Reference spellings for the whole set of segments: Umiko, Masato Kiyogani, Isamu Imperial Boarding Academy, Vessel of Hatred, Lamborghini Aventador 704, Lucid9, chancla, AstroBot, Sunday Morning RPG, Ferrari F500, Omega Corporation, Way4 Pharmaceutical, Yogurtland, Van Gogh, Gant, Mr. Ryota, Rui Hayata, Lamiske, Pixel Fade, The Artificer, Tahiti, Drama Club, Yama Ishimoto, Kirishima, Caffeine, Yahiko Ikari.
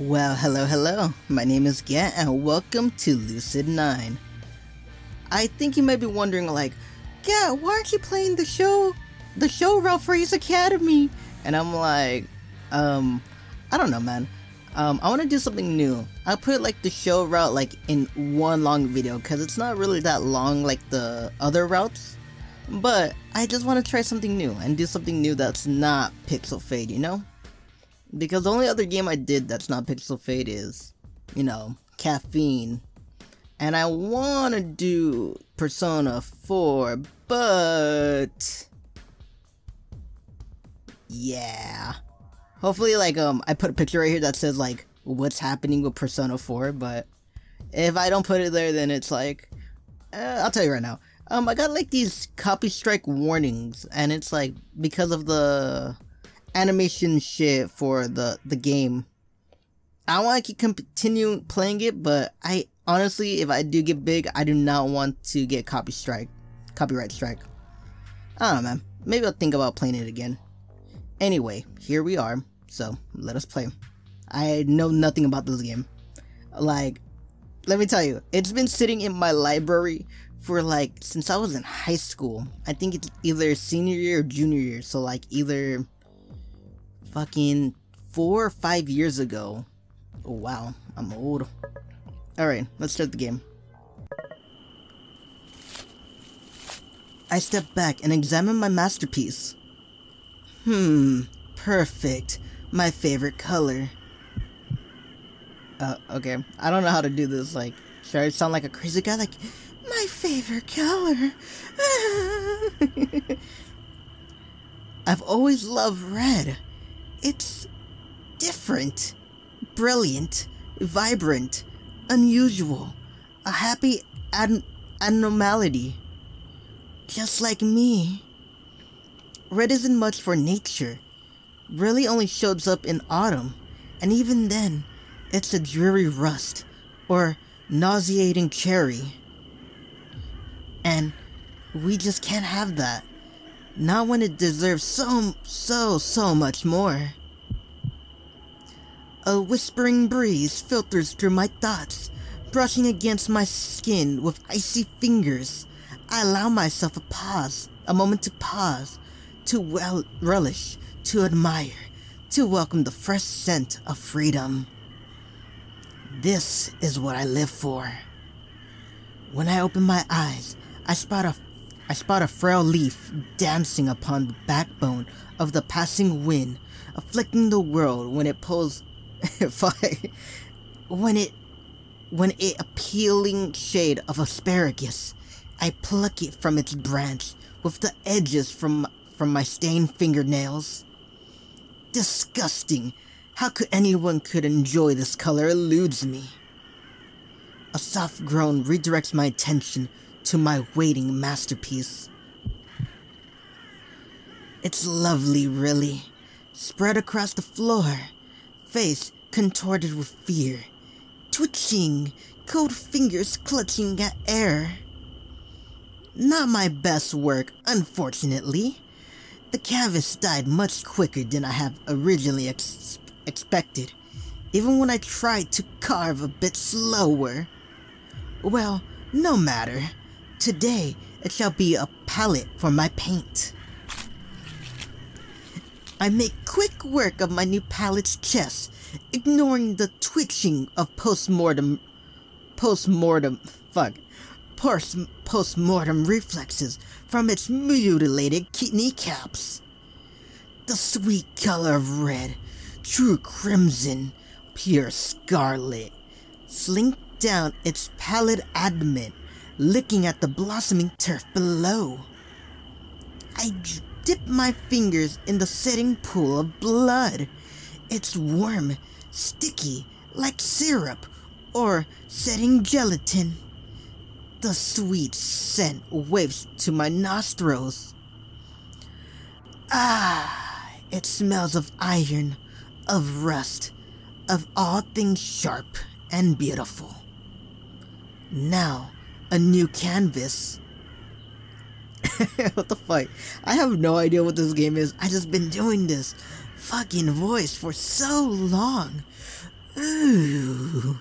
Well, hello, my name is Gant and welcome to Lucid9. I think you might be wondering, like, Gant, why aren't you playing the show route for Ace Academy? And I'm like, I don't know, man. I want to do something new. I put like the show route like in one long video because it's not really that long like the other routes. But I just want to try something new and do something new that's not Pixel Fade, you know? Because the only other game I did that's not Pixel Fade is, you know, Caffeine. And I want to do Persona 4, but... yeah. Hopefully, like, I put a picture right here that says, like, what's happening with Persona 4, but... if I don't put it there, then it's like... I'll tell you right now. I got, like, these copy strike warnings, and it's, like, because of the... animation shit for the game. I want to continue playing it, but I honestly, if I do get big, I do not want to get copyright strike. I don't know, man. Maybe I'll think about playing it again. Anyway, here we are, so let us play. I know nothing about this game. Like, let me tell you, it's been sitting in my library for like since I was in high school. I think it's either senior year or junior year, so like either fucking 4 or 5 years ago. Oh, wow, I'm old. Alright, let's start the game. I stepped back and examined my masterpiece. Perfect. My favorite color. Okay. I don't know how to do this. Like, should I sound like a crazy guy? Like, my favorite color. I've always loved red. It's different, brilliant, vibrant, unusual, a happy anomaly, just like me. Red isn't much for nature, really only shows up in autumn, and even then, it's a dreary rust, or nauseating cherry. And we just can't have that. Not when it deserves so much more. A whispering breeze filters through my thoughts, brushing against my skin with icy fingers. I allow myself a pause, a moment to pause, to relish, to admire, to welcome the fresh scent of freedom. This is what I live for. When I open my eyes, I spot a frail leaf dancing upon the backbone of the passing wind, afflicting the world when it pulls, when it appealing shade of asparagus. I pluck it from its branch with the edges from my stained fingernails. Disgusting! How could anyone could enjoy this color eludes me. A soft groan redirects my attention to my waiting masterpiece. It's lovely, really. Spread across the floor, face contorted with fear, twitching, cold fingers clutching at air. Not my best work, unfortunately. The canvas died much quicker than I have originally expected, even when I tried to carve a bit slower. Well, no matter. Today, it shall be a palette for my paint. I make quick work of my new palette's chest, ignoring the twitching of postmortem reflexes from its mutilated kneecaps. The sweet color of red, true crimson, pure scarlet, slinked down its pallid abdomen, licking at the blossoming turf below. I dip my fingers in the setting pool of blood. It's warm, sticky, like syrup or setting gelatin. The sweet scent waves to my nostrils. Ah, it smells of iron, of rust, of all things sharp and beautiful. Now, a new canvas. What the fuck? I have no idea what this game is. I just been doing this fucking voice for so long. Ooh.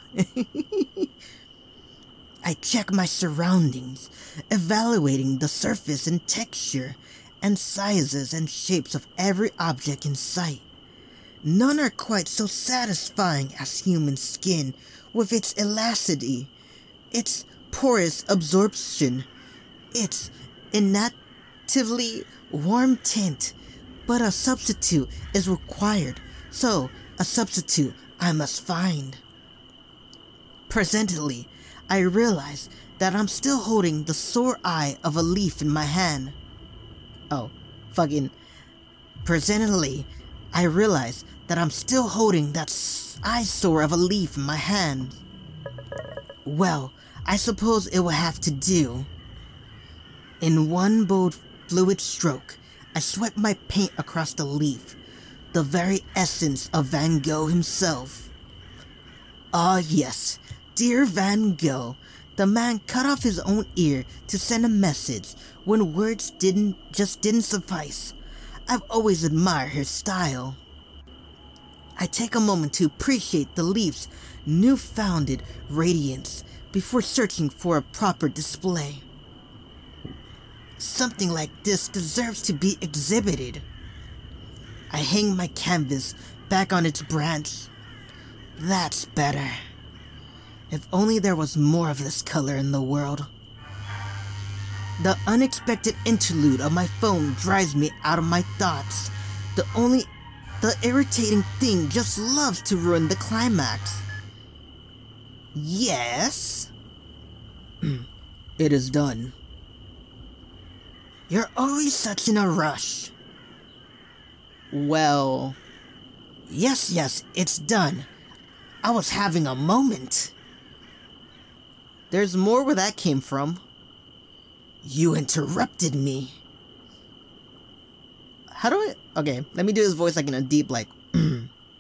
I check my surroundings, evaluating the surface and texture, and sizes and shapes of every object in sight. None are quite so satisfying as human skin with its elasticity, its porous absorption, its inactively warm tint, but a substitute is required, so a substitute I must find. Presently, I realize that I'm still holding the sore eye of a leaf in my hand. I realize that I'm still holding that eyesore of a leaf in my hand. Well, I suppose it will have to do. In one bold fluid stroke, I swept my paint across the leaf, the very essence of Van Gogh himself. Ah yes, dear Van Gogh, the man cut off his own ear to send a message when words just didn't suffice. I've always admired his style. I take a moment to appreciate the leaf's newfound radiance before searching for a proper display. Something like this deserves to be exhibited. I hang my canvas back on its branch. That's better. If only there was more of this color in the world. The unexpected interlude of my phone drives me out of my thoughts. The irritating thing just loves to ruin the climax. Yes? It is done. You're always such in a rush. Well... Yes, it's done. I was having a moment. There's more where that came from. You interrupted me. How do I... Okay, let me do this voice like in a deep, like...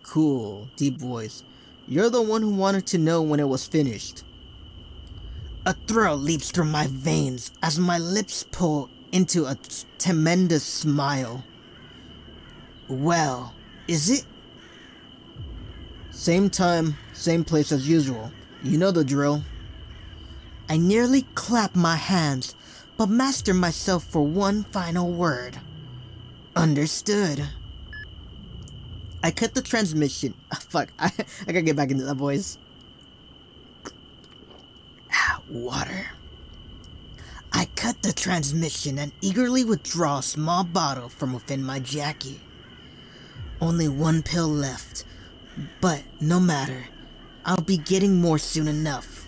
cool, deep voice. You're the one who wanted to know when it was finished. A thrill leaps through my veins as my lips pull into a tremendous smile. Well, is it? Same time, same place as usual. You know the drill. I nearly clap my hands, but master myself for one final word. Understood. I cut the transmission. Fuck, I gotta get back into that voice. Water. I cut the transmission and eagerly withdraw a small bottle from within my jacket. Only one pill left, but no matter. I'll be getting more soon enough.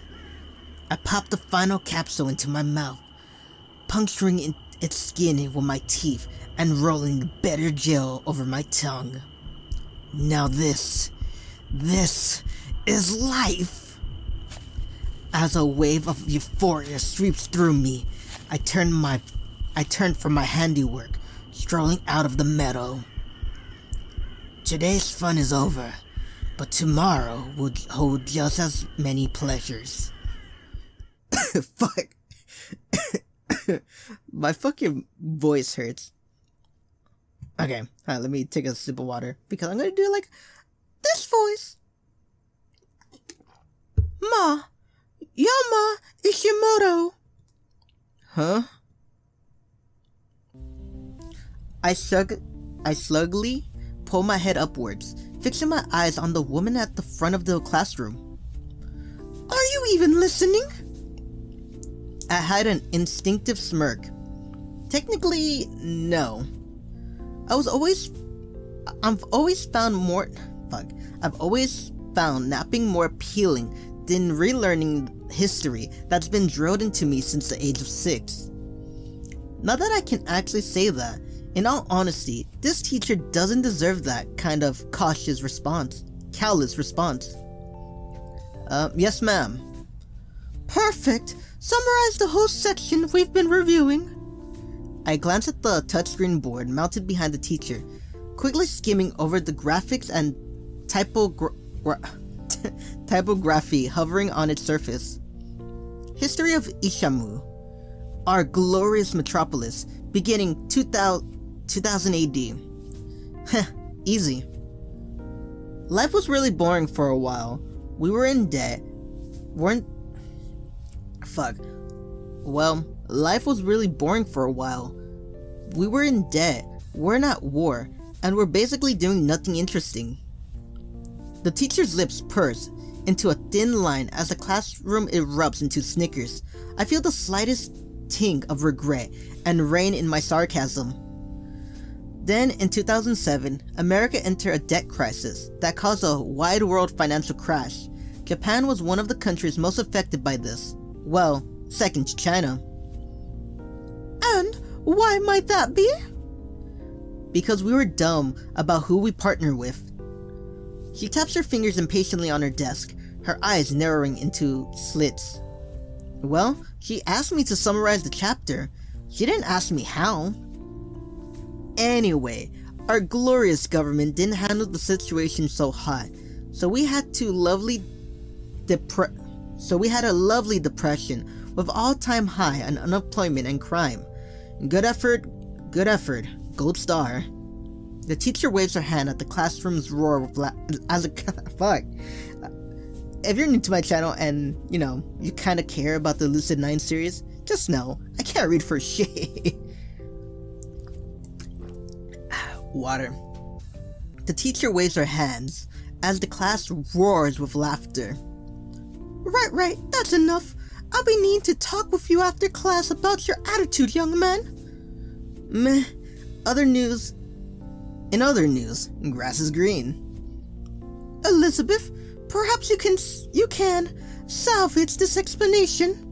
I pop the final capsule into my mouth, puncturing its skin with my teeth and rolling bitter gel over my tongue. Now this is life! As a wave of euphoria sweeps through me, I turn from my handiwork, strolling out of the meadow. Today's fun is over, but tomorrow will hold just as many pleasures. Fuck. My fucking voice hurts. Okay, alright, let me take a sip of water because I'm gonna do like this voice. Ma, Yama Ishimoto. Huh? I slugly pull my head upwards, fixing my eyes on the woman at the front of the classroom. Are you even listening? I had an instinctive smirk. Technically, no. I've always found napping more appealing than relearning history that's been drilled into me since the age of 6. Now that I can actually say that, in all honesty, this teacher doesn't deserve that kind of callous response. Yes, ma'am. Perfect! Summarize the whole section we've been reviewing. I glance at the touchscreen board mounted behind the teacher, quickly skimming over the graphics and typography hovering on its surface. History of Isamu, our glorious metropolis, beginning 2000 AD. Easy. Life was really boring for a while. We were in debt. We were in debt, we're at war, and we're basically doing nothing interesting. The teacher's lips purse into a thin line as the classroom erupts into snickers. I feel the slightest tinge of regret and rain in my sarcasm. Then, in 2007, America entered a debt crisis that caused a wide world financial crash. Japan was one of the countries most affected by this. Well, second to China. And why might that be? Because we were dumb about who we partner with. She taps her fingers impatiently on her desk, her eyes narrowing into slits. Well, she asked me to summarize the chapter. She didn't ask me how. Anyway, our glorious government didn't handle the situation so hot, so we had a lovely depression with all-time high on unemployment and crime. Good effort, gold star. The teacher waves her hand at the classroom's roar as a fuck. If you're new to my channel and, you know, you kind of care about the Lucid9 series, just know, I can't read for shit. Water. The teacher waves her hands as the class roars with laughter. Right, that's enough. I'll be needing to talk with you after class about your attitude, young man. Meh. In other news, grass is green. Elizabeth, perhaps you can salvage this explanation.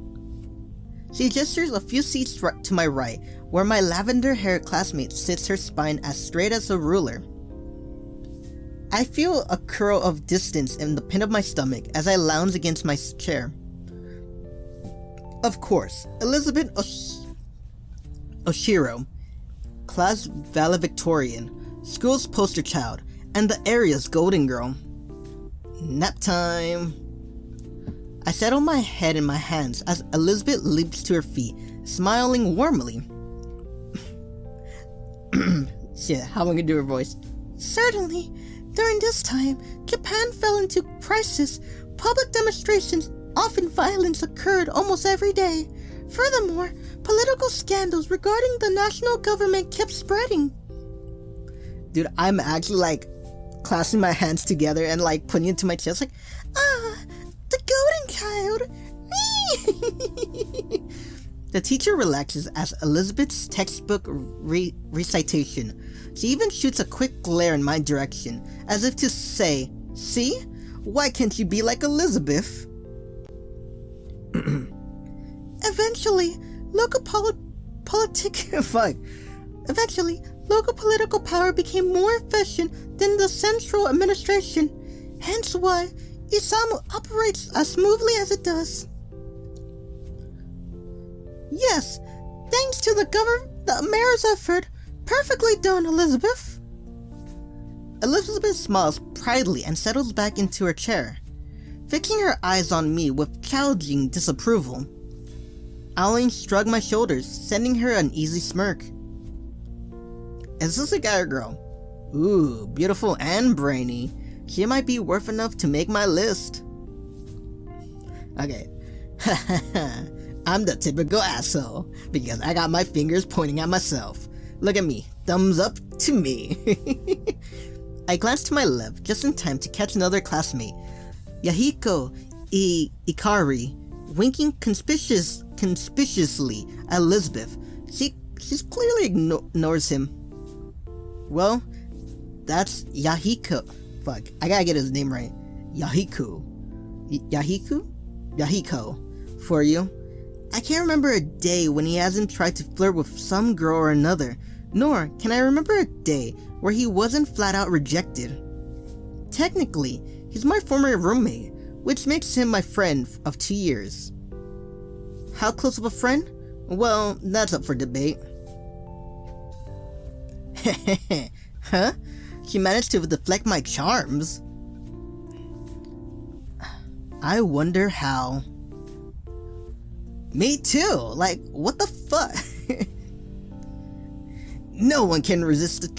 She gestures a few seats to my right, where my lavender-haired classmate sits, her spine as straight as a ruler. I feel a curl of distance in the pit of my stomach as I lounge against my chair. Of course, Elizabeth Oshiro, class valedictorian, school's poster child, and the area's golden girl. Nap time! I settle my head in my hands as Elizabeth leaps to her feet, smiling warmly. Shit, how am I gonna do her voice? Certainly. During this time, Japan fell into crisis. Public demonstrations, often violence, occurred almost every day. Furthermore, political scandals regarding the national government kept spreading. Dude, I'm actually like clasping my hands together and like putting it to my chest like, ah, the golden child. The teacher relaxes as Elizabeth's textbook recitation. She even shoots a quick glare in my direction, as if to say, see? Why can't you be like Elizabeth? Eventually, local political power became more efficient than the central administration, hence why Isamu operates as smoothly as it does. Yes, thanks to the mayor's effort. Perfectly done, Elizabeth. Elizabeth smiles proudly and settles back into her chair, fixing her eyes on me with gouging disapproval. I only shrug my shoulders, sending her an easy smirk. Is this a guy or girl? Ooh, beautiful and brainy. She might be worth enough to make my list. Okay. I'm the typical asshole, because I got my fingers pointing at myself. Look at me, thumbs up to me. I glanced to my left just in time to catch another classmate, Yahiko Ikari, winking conspicuously at Elizabeth. She clearly ignores him. Well, that's Yahiko. Fuck, I gotta get his name right. Yahiko, for you. I can't remember a day when he hasn't tried to flirt with some girl or another, nor can I remember a day where he wasn't flat out rejected. Technically, he's my former roommate, which makes him my friend of 2 years. How close of a friend? Well, that's up for debate. Hehehe, huh? He managed to deflect my charms. I wonder how. Me too! Like, what the fuck? No one can resist the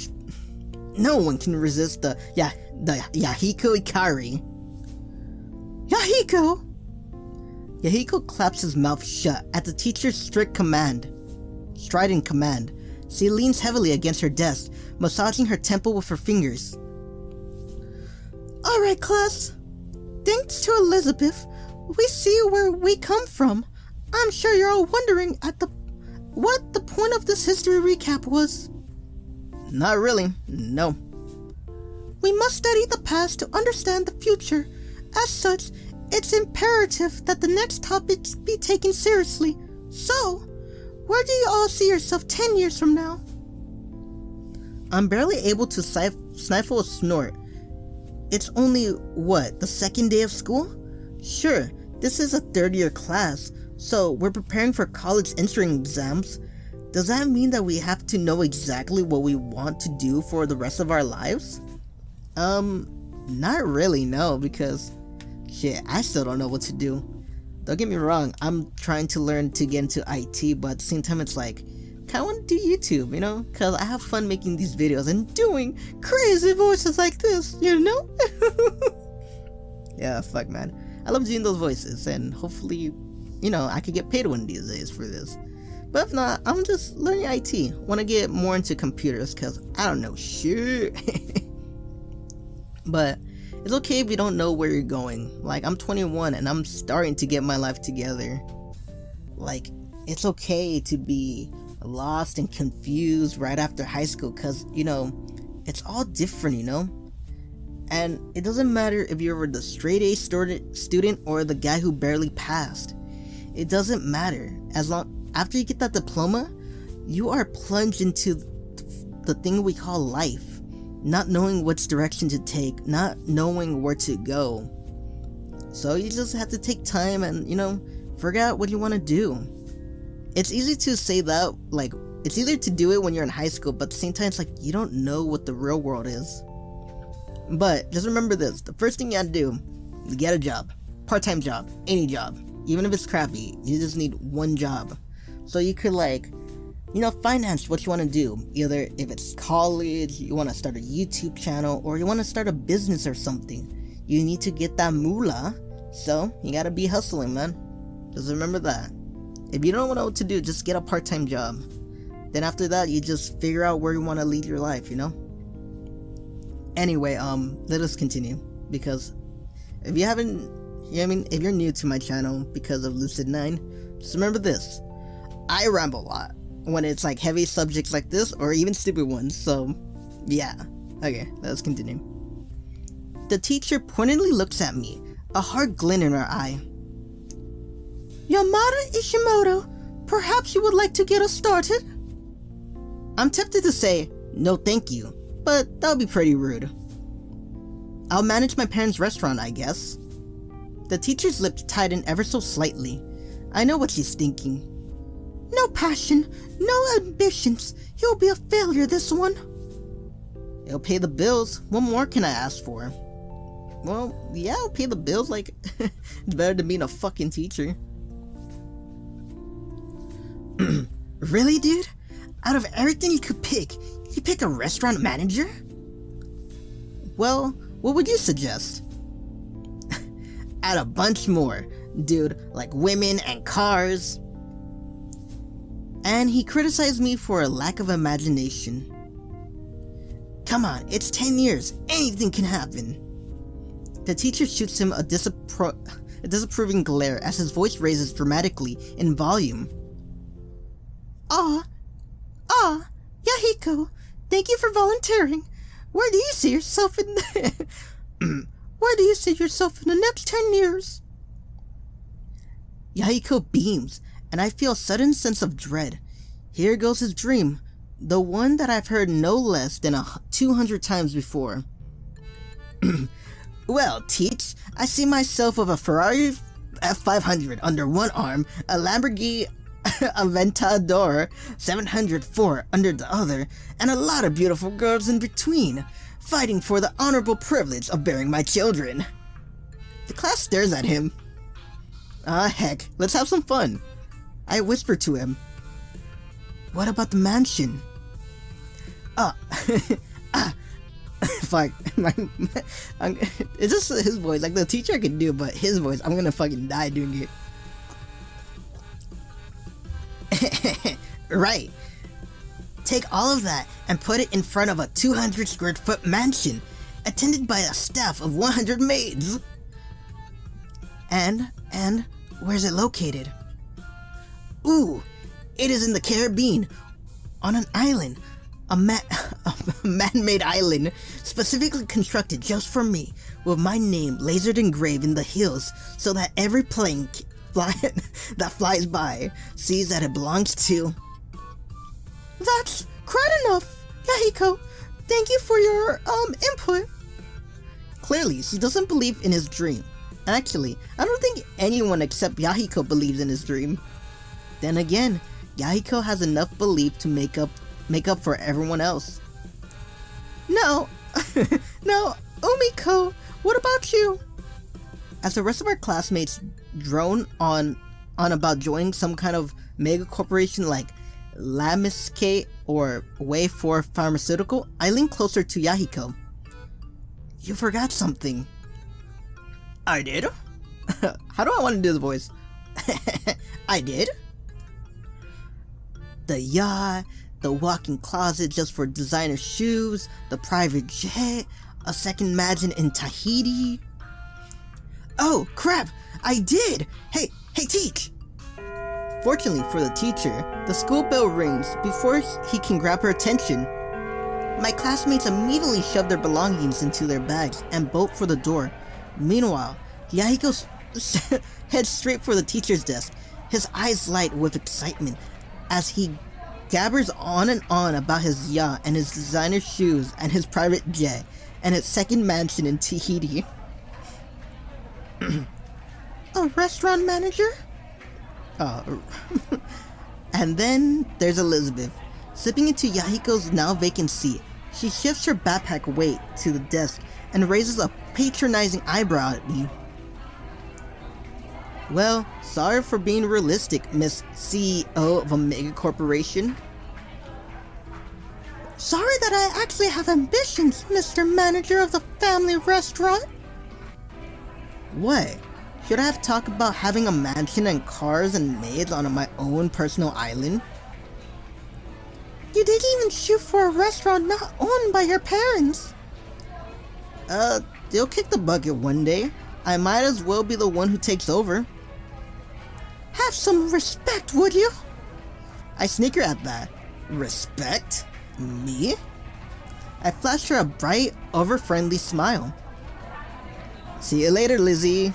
No one can resist the Yahiko Ikari. Yahiko! Yahiko claps his mouth shut at the teacher's strident command. She leans heavily against her desk, massaging her temple with her fingers. Alright, class. Thanks to Elizabeth, we see where we come from. I'm sure you're all wondering what the point of this history recap was. Not really, no. We must study the past to understand the future. As such, it's imperative that the next topics be taken seriously. So, where do you all see yourself 10 years from now? I'm barely able to stifle a snort. It's only, what, the second day of school? Sure, this is a third-year class, so we're preparing for college entrance exams. Does that mean that we have to know exactly what we want to do for the rest of our lives? Not really, no, because... shit, I still don't know what to do. Don't get me wrong, I'm trying to learn to get into IT, but at the same time it's like, I want to do YouTube, you know? Cause I have fun making these videos and doing crazy voices like this, you know? Yeah, fuck man. I love doing those voices and hopefully, you know, I could get paid one of these days for this. But if not, I'm just learning IT. Wanna get more into computers cause I don't know shit. But it's okay if you don't know where you're going. Like, I'm 21 and I'm starting to get my life together. Like, it's okay to be lost and confused right after high school because, you know, it's all different, you know? And it doesn't matter if you were the straight-A student or the guy who barely passed. It doesn't matter. As long after you get that diploma, you are plunged into the thing we call life. Not knowing which direction to take, not knowing where to go. So you just have to take time and, you know, figure out what you want to do. It's easy to say that, like, it's easier to do it when you're in high school, but at the same time, it's like, you don't know what the real world is. But just remember this, the first thing you gotta do is get a job. Part-time job, any job. Even if it's crappy, you just need one job. So you could, like, you know, finance what you want to do. Either if it's college, you want to start a YouTube channel, or you want to start a business or something. You need to get that moolah, so you gotta be hustling, man. Just remember that. If you don't know what to do, just get a part-time job. Then after that, you just figure out where you want to lead your life, you know? Anyway, let us continue, because if you haven't, you know, I mean, if you're new to my channel because of Lucid9, just remember this. I ramble a lot when it's like heavy subjects like this, or even stupid ones, so yeah. Okay, let's continue. The teacher pointedly looks at me, a hard glint in her eye. Yama Ishimoto, perhaps you would like to get us started? I'm tempted to say, no thank you, but that would be pretty rude. I'll manage my parents' restaurant, I guess. The teacher's lips tighten ever so slightly. I know what she's thinking. No passion, no ambitions. You'll be a failure this one. It'll pay the bills. What more can I ask for? Well, yeah, I'll pay the bills. Like, it's better than being a fucking teacher. Really, dude? Out of everything you could pick, you pick a restaurant manager? Well, what would you suggest? Add a bunch more, dude. Like women and cars. And he criticized me for a lack of imagination. Come on, it's 10 years. Anything can happen. The teacher shoots him a disapproving glare as his voice raises dramatically in volume. Yahiko, thank you for volunteering. Where do you see yourself in the Where do you see yourself in the next 10 years? Yahiko beams, and I feel a sudden sense of dread. Here goes his dream, the one that I've heard no less than 200 times before. Well, teach, I see myself with a Ferrari F500 under one arm, a Lamborghini Aventador 704 under the other, and a lot of beautiful girls in between, fighting for the honorable privilege of bearing my children. The class stares at him. Heck, let's have some fun. I whispered to him, what about the mansion? fuck. It's just his voice. Like, the teacher I could do, but his voice, I'm gonna fucking die doing it. Right. Take all of that and put it in front of a 200 square foot mansion, attended by a staff of 100 maids. And, where's it located? Ooh, it is in the Caribbean, on an island, a man-made island, specifically constructed just for me, with my name lasered engraved in the hills, so that every plane that flies by sees that it belongs to... That's quite enough, Yahiko. Thank you for your, input. Clearly, she doesn't believe in his dream. Actually, I don't think anyone except Yahiko believes in his dream. Then again, Yahiko has enough belief to make up for everyone else. No, no, Umiko, what about you? As the rest of our classmates drone on about joining some kind of mega corporation like Lamiske or Way4 Pharmaceutical, I lean closer to Yahiko. You forgot something. I did? How do I want to do this voice? I did? The yacht, the walk-in closet just for designer shoes, the private jet, a second mansion in Tahiti. Oh, crap! I did! Hey, teach! Fortunately for the teacher, the school bell rings before he can grab her attention. My classmates immediately shove their belongings into their bags and bolt for the door. Meanwhile, Yahiko heads straight for the teacher's desk, his eyes light with excitement as he gabbers on and on about his yacht and his designer shoes and his private jet and his second mansion in Tahiti. A restaurant manager? And then there's Elizabeth. Slipping into Yahiko's now vacant seat, she shifts her backpack weight to the desk and raises a patronizing eyebrow at me. Well, sorry for being realistic, Miss CEO of Omega Corporation. Sorry that I actually have ambitions, Mr. Manager of the family restaurant. What? Should I have talked about having a mansion and cars and maids on my own personal island? You didn't even shoot for a restaurant not owned by your parents. They'll kick the bucket one day. I might as well be the one who takes over. Have some respect, would you? I snicker at that. Respect? Me? I flash her a bright, over-friendly smile. See you later, Lizzie.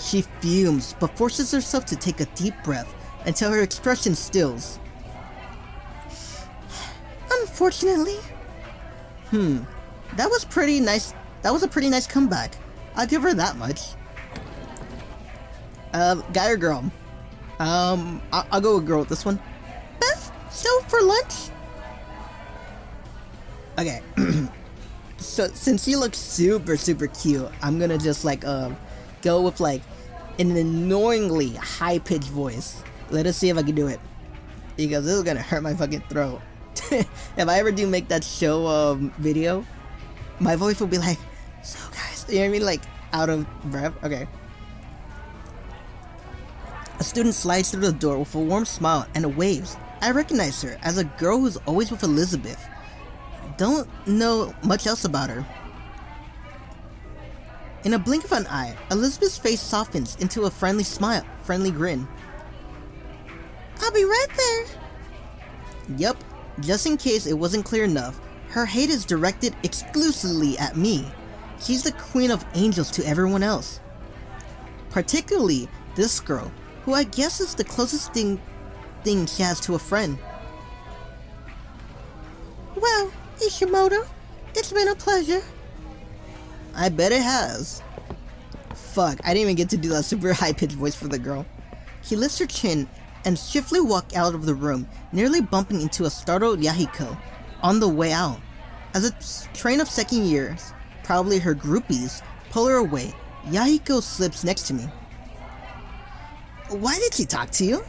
She fumes, but forces herself to take a deep breath until her expression stills. Unfortunately. That was pretty nice. That was a pretty nice comeback. I'll give her that much. Guy or girl? I'll go with girl with this one. Beth, so for lunch? Okay. So since she looks super cute, I'm gonna just like go with like an annoyingly high-pitched voice. Let us see if I can do it, because this is gonna hurt my fucking throat. If I ever do make that show video, my voice will be like, so guys, you know what I mean? Like, out of breath. Okay. A student slides through the door with a warm smile and waves. I recognize her as a girl who's always with Elizabeth. Don't know much else about her. In a blink of an eye, Elizabeth's face softens into a friendly smile, friendly grin. I'll be right there. Yep, just in case it wasn't clear enough, her hate is directed exclusively at me. She's the queen of angels to everyone else. Particularly this girl, who I guess is the closest thing she has to a friend. Well, Ishimoto, it's been a pleasure. I bet it has. Fuck, I didn't even get to do that super high-pitched voice for the girl. He lifts her chin and swiftly walks out of the room, nearly bumping into a startled Yahiko on the way out. As a train of second years, probably her groupies, pull her away, Yahiko slips next to me. Why did she talk to you?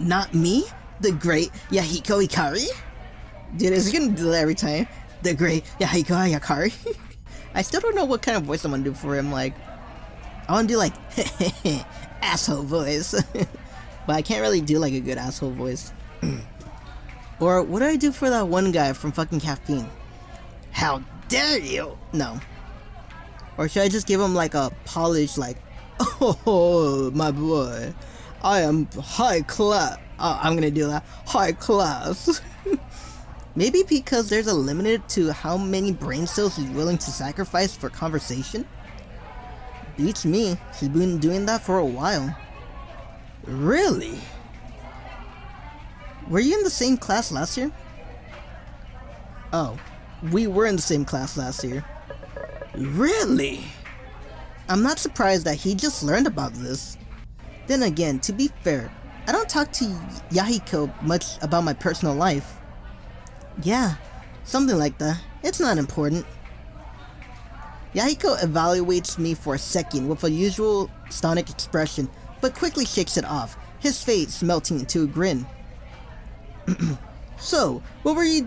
Not me? The great Yahiko Ikari? Dude, is he gonna do that every time? The great Yahiko Ikari. I still don't know what kind of voice I'm gonna do for him. Like, I wanna do like asshole voice, but I can't really do like a good asshole voice. Or what do I do for that one guy from fucking Caffeine? How dare you? No. Or should I just give him like a polished like, oh my boy, I am high class. Oh, I'm gonna do that high class. Maybe because there's a limit to how many brain cells he's willing to sacrifice for conversation? Beats me, he's been doing that for a while. Really? Were you in the same class last year? Oh, we were in the same class last year. Really? I'm not surprised that he just learned about this. Then again, to be fair, I don't talk to Yahiko much about my personal life. Yeah, something like that. It's not important. Yahiko evaluates me for a second with a usual stonic expression, but quickly shakes it off, his face melting into a grin. So, what were you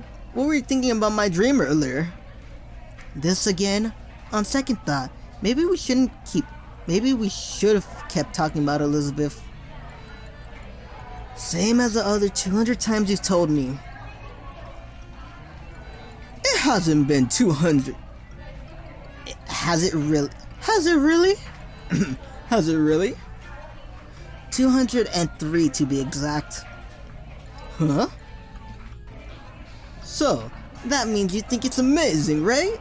thinking about my dream earlier? This again? On second thought, maybe we should have kept talking about Elizabeth. Same as the other 200 times you've told me. Hasn't been 200. Has it really? Has it really? Has it really? 203 to be exact. Huh? So, that means you think it's amazing, right?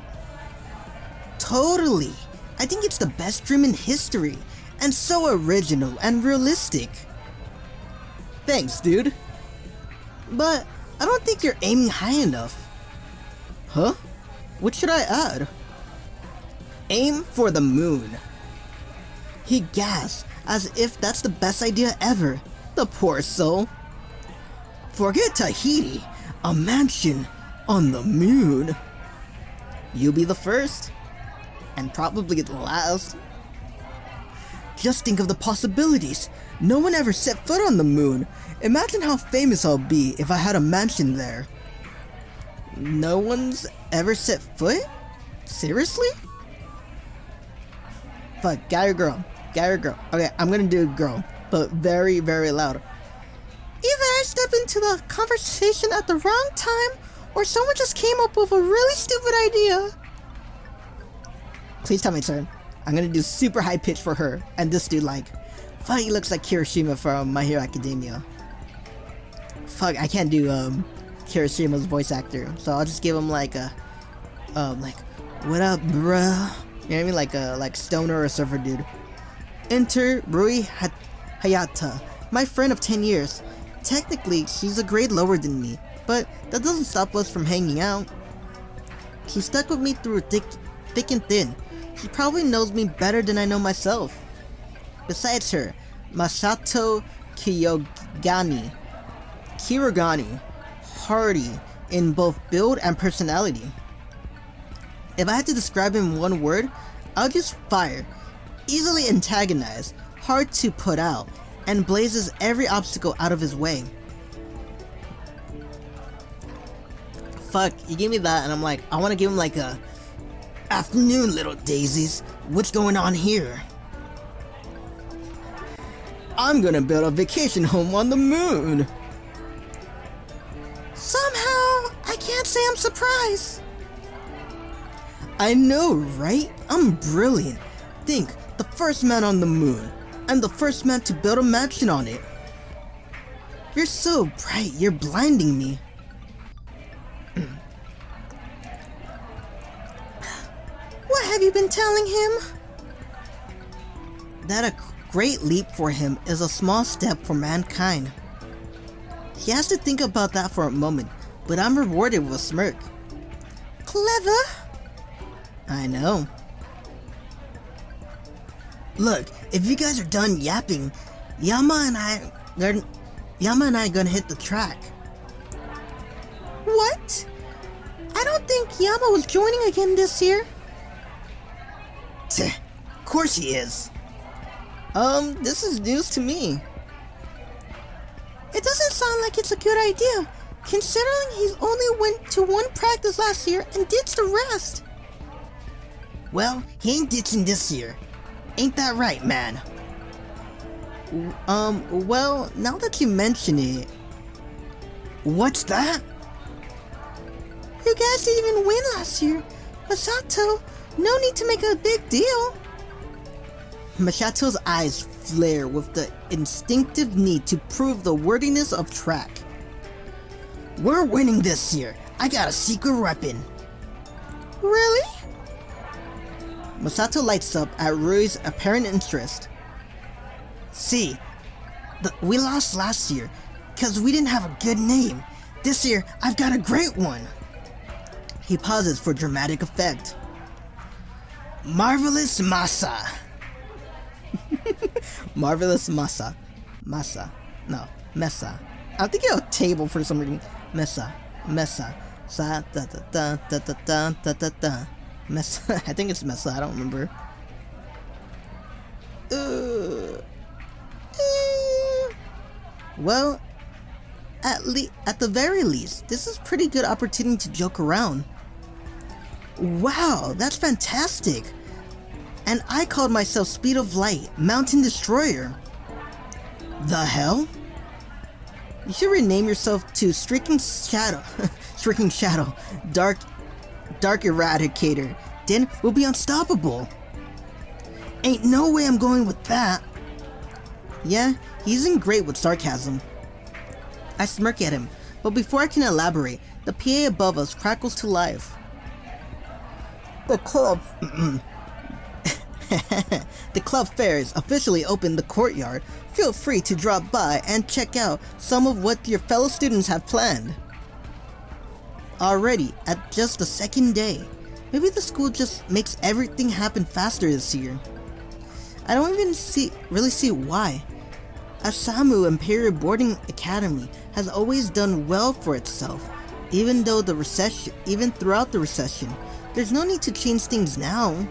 Totally. I think it's the best dream in history, and so original and realistic. Thanks, dude. But I don't think you're aiming high enough. Huh? What should I add? Aim for the moon. He gasped as if that's the best idea ever. The poor soul. Forget Tahiti. A mansion on the moon. You'll be the first. And probably the last. Just think of the possibilities. No one ever set foot on the moon. Imagine how famous I'll be if I had a mansion there. No one's ever set foot? Seriously? Fuck, guy or girl? Guy or girl? Okay, I'm gonna do girl, but very, very loud. Either I step into the conversation at the wrong time, or someone just came up with a really stupid idea. Please tell me it's her. I'm gonna do super high pitch for her, and this dude like, fuck, he looks like Kirishima from My Hero Academia. Fuck, I can't do, Kirishima's voice actor, so I'll just give him like a like, what up, bruh? You know what I mean? Like a stoner or surfer dude. Enter Rui Hayata, my friend of 10 years. Technically, she's a grade lower than me, but that doesn't stop us from hanging out. She stuck with me through thick and thin. She probably knows me better than I know myself. Besides her, Masato Kiyogani. Hardy in both build and personality. If I had to describe him in one word, I'll just fire. Easily antagonized, hard to put out, and blazes every obstacle out of his way. Fuck, you gave me that and I'm like, I want to give him like a afternoon, little daisies. What's going on here? I'm gonna build a vacation home on the moon. Somehow, I can't say I'm surprised. I know, right? I'm brilliant. Think, the first man on the moon. I'm the first man to build a mansion on it. You're so bright, you're blinding me. What have you been telling him? That a great leap for him is a small step for mankind. He has to think about that for a moment, but I'm rewarded with a smirk. Clever! I know. Look, if you guys are done yapping, Yama and I are gonna hit the track. What? I don't think Yama was joining again this year. Tch, of course he is. This is news to me. It doesn't sound like it's a good idea, Considering he's only went to one practice last year and ditched the rest. Well, he ain't ditching this year. Ain't that right, man? Well, now that you mention it... What's that? You guys didn't even win last year. Masato, no need to make a big deal. Masato's eyes flare with the instinctive need to prove the worthiness of Track. We're winning this year. I got a secret weapon. Really? Masato lights up at Rui's apparent interest. See, we lost last year because we didn't have a good name. This year, I've got a great one. He pauses for dramatic effect. Marvelous Masa. Marvelous Masa. Masa. No, Mesa. I think it's a table for some reason. Mesa. Mesa. Sa da da da da da da da da da. Mesa. I think it's Mesa. I don't remember. Well, at the very least, this is pretty good opportunity to joke around. Wow, that's fantastic. And I called myself Speed of Light, Mountain Destroyer. The hell? You should rename yourself to Stricken Shadow, Stricken Shadow, Dark Eradicator. Then we'll be unstoppable. Ain't no way I'm going with that. Yeah, he's in great with sarcasm. I smirk at him, but before I can elaborate, the PA above us crackles to life. The club... The club fair is officially open in the courtyard. Feel free to drop by and check out some of what your fellow students have planned. Already at just the second day, maybe the school just makes everything happen faster this year. I don't even really see why. Isamu Imperial Boarding Academy has always done well for itself, even throughout the recession. There's no need to change things now.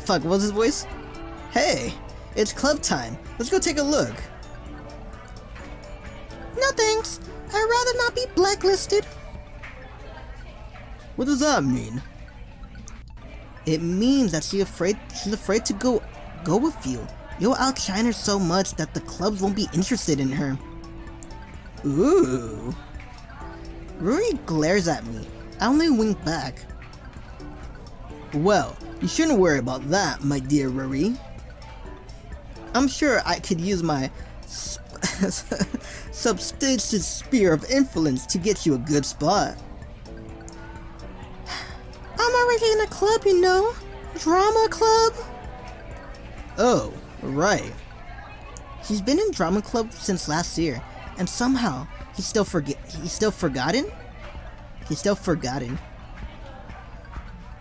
Fuck, what was his voice? Hey, it's club time. Let's go take a look. No thanks. I'd rather not be blacklisted. What does that mean? It means that she's afraid to go with you. You'll outshine her so much that the clubs won't be interested in her. Ooh. Rui glares at me. I only wink back. Well, you shouldn't worry about that, my dear Rui. I'm sure I could use my substantive spear of influence to get you a good spot. I'm already in a club, you know. Drama Club. Oh, right. He's been in Drama Club since last year, and somehow he's still forgotten.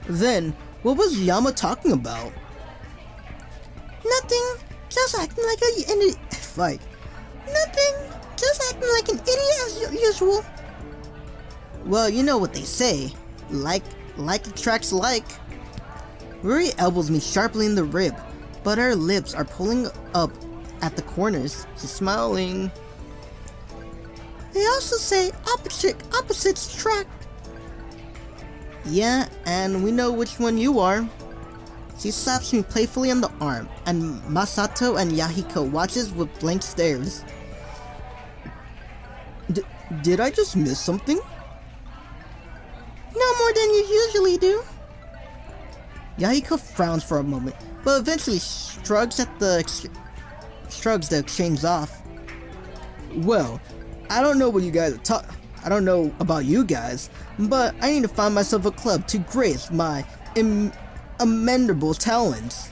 Then, what was Yama talking about? Nothing. Just acting like an idiot. Like, nothing. Just acting like an idiot as usual. Well, you know what they say. Like attracts like. Rui elbows me sharply in the rib, but her lips are pulling up at the corners. She's smiling. They also say opposites attract. Yeah, and we know which one you are. She slaps me playfully on the arm, and Masato and Yahiko watches with blank stares. Did I just miss something? No more than you usually do. Yahiko frowns for a moment, but eventually shrugs the exchange off. Well, I don't know about you guys, but I need to find myself a club to grace my amendable talents.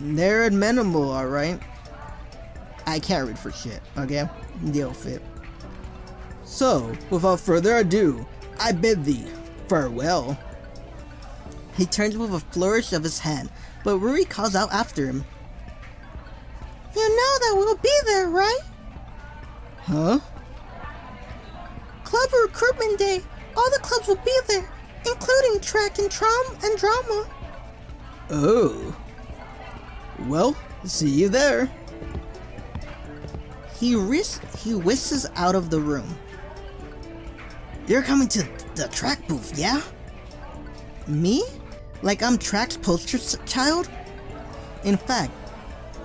They're amendable, alright? I can't read for shit, okay? Deal with it. So, without further ado, I bid thee farewell. He turns with a flourish of his hand, but Rui calls out after him. You know that we'll be there, right? Huh? Club recruitment day. All the clubs will be there, including Track and Drama. Oh. Well, see you there. He whistles out of the room. You're coming to the Track booth, yeah? Me? Like I'm Track's poster child? In fact,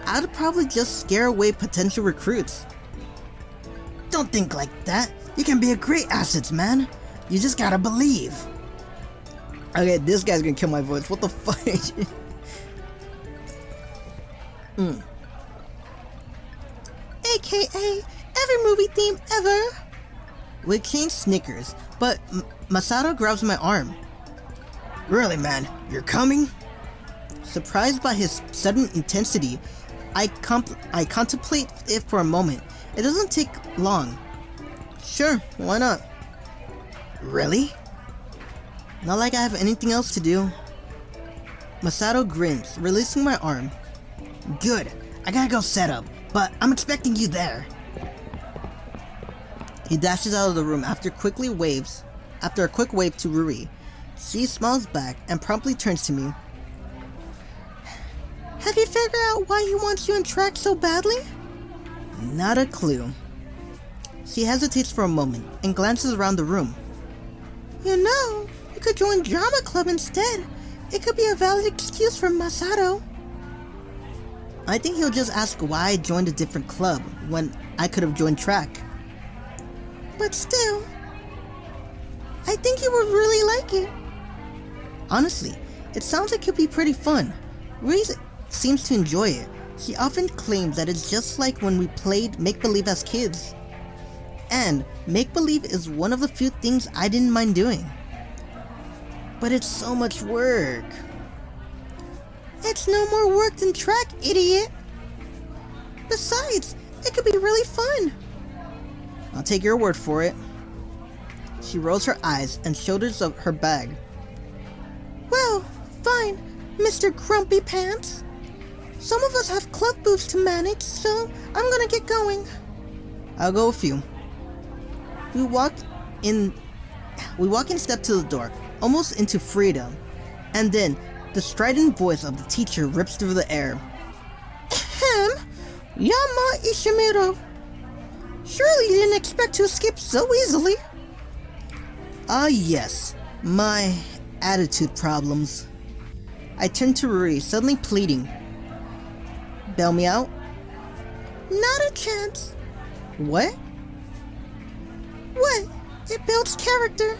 I'd probably just scare away potential recruits. Don't think like that. You can be a great asset, man. You just gotta believe. Okay, this guy's gonna kill my voice. What the fuck? AKA every movie theme ever. We exchange Snickers, but Masato grabs my arm. Really, man, you're coming? Surprised by his sudden intensity, I contemplate it for a moment. It doesn't take long. Sure, why not? Really? Not like I have anything else to do. Masato grins, releasing my arm. Good, I gotta go set up, but I'm expecting you there. He dashes out of the room after a quick wave to Rui. She smiles back and promptly turns to me. Have you figured out why he wants you in Track so badly? Not a clue. She hesitates for a moment and glances around the room. You know, you could join Drama Club instead. It could be a valid excuse for Masato. I think he'll just ask why I joined a different club when I could have joined Track. But still, I think you would really like it. Honestly, it sounds like it could be pretty fun. Rui seems to enjoy it. She often claims that it's just like when we played make-believe as kids. And make-believe is one of the few things I didn't mind doing. But it's so much work. It's no more work than Track, idiot. Besides, it could be really fun. I'll take your word for it. She rolls her eyes and shoulders up her bag. Well, fine, Mr. Grumpy Pants. Some of us have club booths to manage, so I'm gonna get going. I'll go with you. We walk in step to the door, almost into freedom, and then the strident voice of the teacher rips through the air. Ahem! Yama Ishimoto! Surely you didn't expect to escape so easily! Yes. My attitude problems. I turn to Rui, suddenly pleading. Bail me out? Not a chance. What? What? It builds character.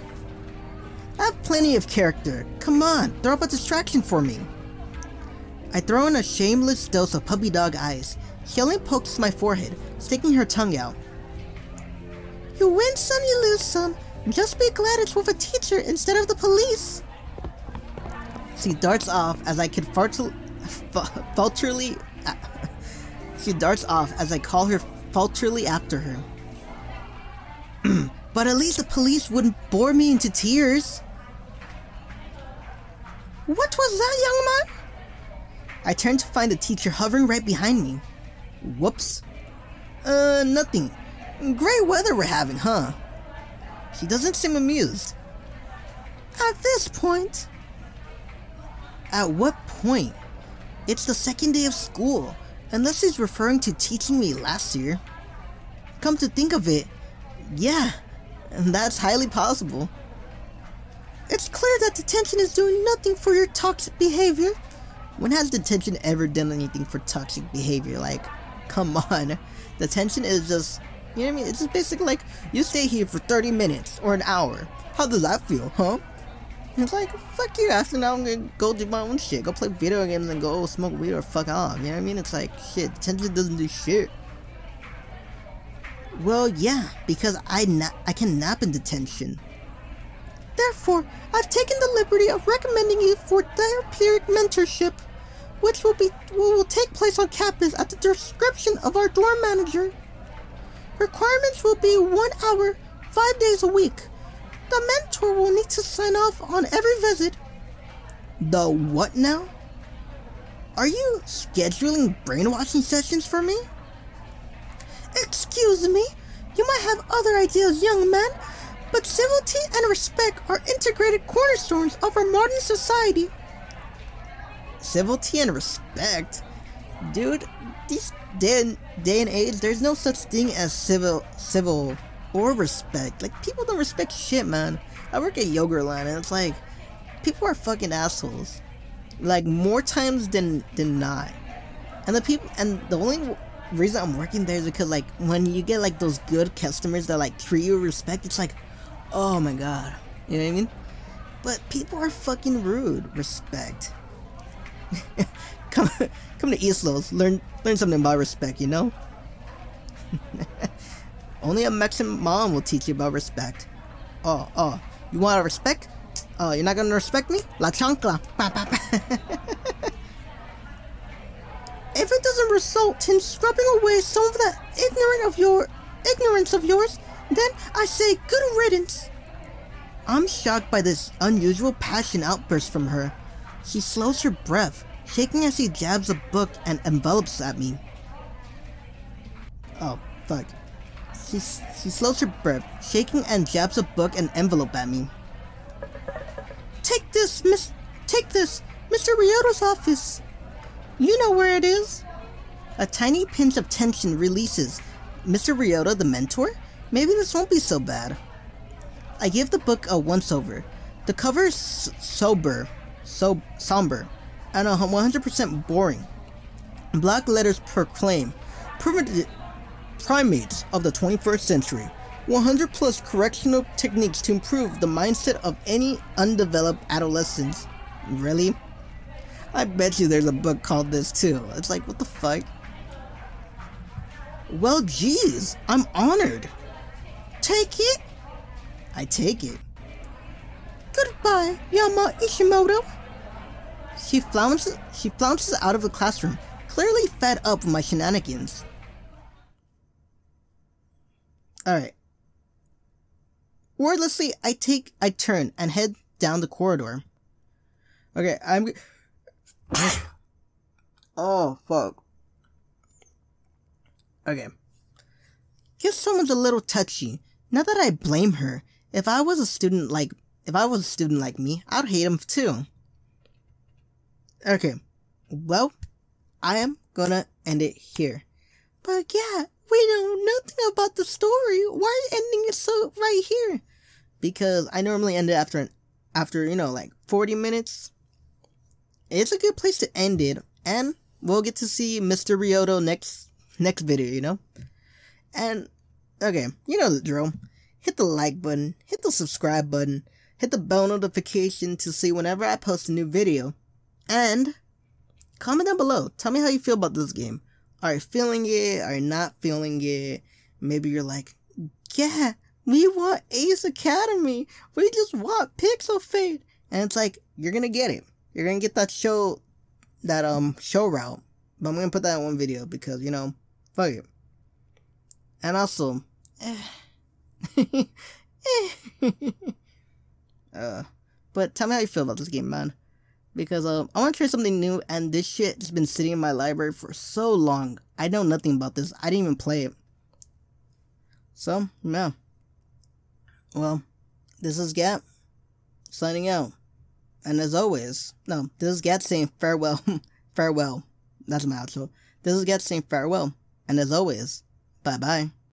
I have plenty of character. Come on, throw up a distraction for me. I throw in a shameless dose of puppy dog eyes. She only pokes my forehead, sticking her tongue out. You win some, you lose some. Just be glad it's with a teacher instead of the police. She darts off as I call her falterly after her. But at least the police wouldn't bore me into tears. What was that, young man? I turned to find the teacher hovering right behind me. Whoops. Nothing. Great weather we're having, huh? She doesn't seem amused. At this point. At what point? It's the second day of school, unless he's referring to teaching me last year. Come to think of it, yeah, that's highly possible. It's clear that detention is doing nothing for your toxic behavior. When has detention ever done anything for toxic behavior? Like, come on. Detention is just, you know what I mean? It's just basically like, you stay here for 30 minutes or an hour. How does that feel, huh? It's like, fuck you, after now I'm gonna go do my own shit. Go play video games and go smoke weed or fuck off, you know what I mean? It's like, shit, detention doesn't do shit. Well, yeah, because I can nap in detention. Therefore, I've taken the liberty of recommending you for therapeutic mentorship, which will take place on campus at the description of our dorm manager. Requirements will be 1 hour, 5 days a week. The mentor will need to sign off on every visit. The what now? Are you scheduling brainwashing sessions for me? Excuse me, you might have other ideas, young man, but civility and respect are integrated cornerstones of our modern society. Civility and respect? Dude, these day and age, there's no such thing as civil or respect. Like, people don't respect shit, man. I work at Yogurtland, and it's like, people are fucking assholes, like, more times than not. And the only reason I'm working there is because, like, when you get, like, those good customers that, like, treat you with respect, it's like, oh my god, you know what I mean? But people are fucking rude. Respect. Come to East Los, learn something about respect, you know? Only a Mexican mom will teach you about respect. Oh, you want to respect? Oh, you're not gonna respect me? La chancla. If it doesn't result in scrubbing away some of that ignorance of yours, then I say good riddance. I'm shocked by this unusual passion outburst from her. She slows her breath, shaking as she jabs a book and envelops at me. Oh, fuck. She slows her breath, shaking and jabs a book and envelope at me. Take this, Mr. Ryota's office. You know where it is. A tiny pinch of tension releases. Mr. Ryota, the mentor? Maybe this won't be so bad. I give the book a once-over. The cover is somber, and 100% boring. Black letters proclaim, primates of the 21st century. 100 plus correctional techniques to improve the mindset of any undeveloped adolescents. Really? I bet you there's a book called this too. It's like, what the fuck? Well, geez, I'm honored. Take it? I take it. Goodbye, Yama Ishimoto. She flounces out of the classroom, clearly fed up with my shenanigans. Alright. Wordlessly, I turn and head down the corridor. Okay, I'm... oh, fuck. Okay. Guess someone's a little touchy. Not that I blame her. If I was a student like me, I'd hate him too. Okay. Well, I am gonna end it here. But yeah, we know nothing about the story. Why are you ending it so right here? Because I normally end it after, you know, like 40 minutes. It's a good place to end it, and we'll get to see Mr. Ryota next video, you know? And, okay, you know the drill. Hit the like button, hit the subscribe button, hit the bell notification to see whenever I post a new video, and comment down below. Tell me how you feel about this game. Are you feeling it? Are you not feeling it? Maybe you're like, yeah, we want Ace Academy. We just want Pixel Fade. And it's like, you're gonna get it. You're gonna get that show route, but I'm gonna put that in one video because, you know, fuck it. And also, but tell me how you feel about this game, man, because I want to try something new, and this shit has been sitting in my library for so long. I know nothing about this. I didn't even play it. So yeah. Well, this is Gat signing out. And as always, no, this is Gat saying farewell, farewell, that's my outro. This is Gat saying farewell, and as always, bye-bye.